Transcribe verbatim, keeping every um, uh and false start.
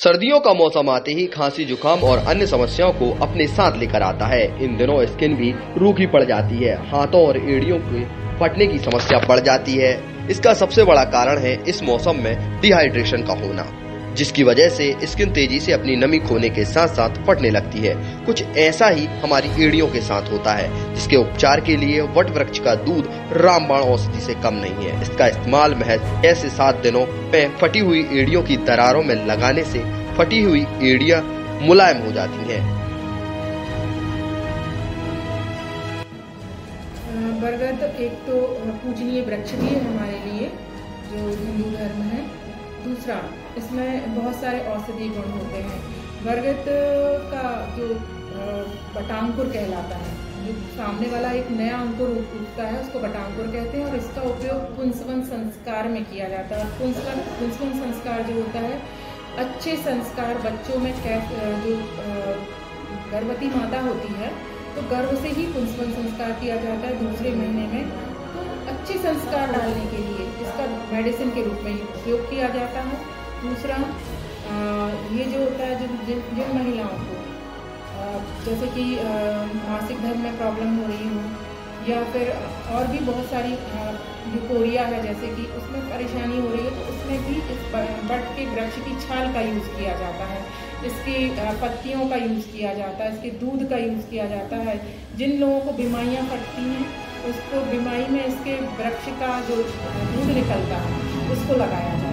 सर्दियों का मौसम आते ही खांसी जुकाम और अन्य समस्याओं को अपने साथ लेकर आता है। इन दिनों स्किन भी रूखी पड़ जाती है, हाथों और एड़ियों के फटने की समस्या बढ़ जाती है। इसका सबसे बड़ा कारण है इस मौसम में डिहाइड्रेशन का होना, जिसकी वजह से स्किन तेजी से अपनी नमी खोने के साथ साथ फटने लगती है। कुछ ऐसा ही हमारी एड़ियों के साथ होता है, जिसके उपचार के लिए वट वृक्ष का दूध रामबाण औषधि से कम नहीं है। इसका इस्तेमाल महज छह से सात दिनों में फटी हुई एड़ियों की दरारों में लगाने से फटी हुई एड़ियां मुलायम हो जाती हैं। बरगद एक तो पूजनीय वृक्ष भी है हमारे लिए जो हिंदू धर्म है। दूसरा इसमें बहुत सारे औषधीय गुण होते हैं। बरगद का जो बटांगुर कहलाता है, जो सामने वाला एक नया अंकुर उगता है उसको बटांगुर कहते हैं, और इसका उपयोग पुंसवन संस्कार में किया जाता है। पुंसवन पुंसवन संस्कार जो होता है, अच्छे संस्कार बच्चों में कैसे, जो गर्भवती माता होती है तो गर्भ से ही पुंसवन संस्कार किया जाता है दूसरे महीने में। तो अच्छे संस्कार डालने के लिए इसका मेडिसिन के रूप में उपयोग किया जाता है। दूसरा ये जो होता है, जिन जिन जिन महिलाओं को जैसे कि मासिक धर्म में प्रॉब्लम हो रही हो, या फिर और भी बहुत सारी ल्यूकोरिया है जैसे कि उसमें परेशानी हो रही है, तो उसमें भी इस बट के वृक्ष की छाल का यूज़ किया जाता है, इसकी पत्तियों का यूज़ किया जाता है, इसके दूध का यूज़ किया जाता है। जिन लोगों को बीमारियां फटती हैं उसको बीमारी में इसके वृक्ष का जो दूध निकलता है उसको लगाया जाता है।